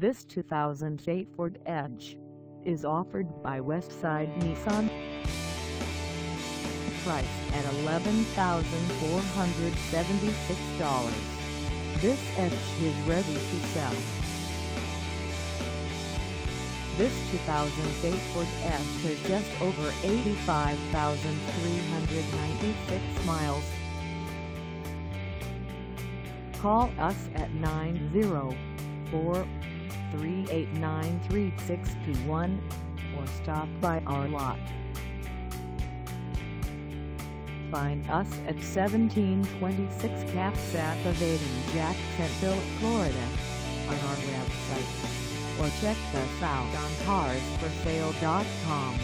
This 2008 Ford Edge is offered by Westside Nissan. Price at $11,476. This Edge is ready to sell. This 2008 Ford Edge has just over 85,396 miles. Call us at 904-389-3621 or stop by our lot. Find us at 1726 Cassat Ave in Jacksonville, Florida on our website, or check us out on CarsForSale.com.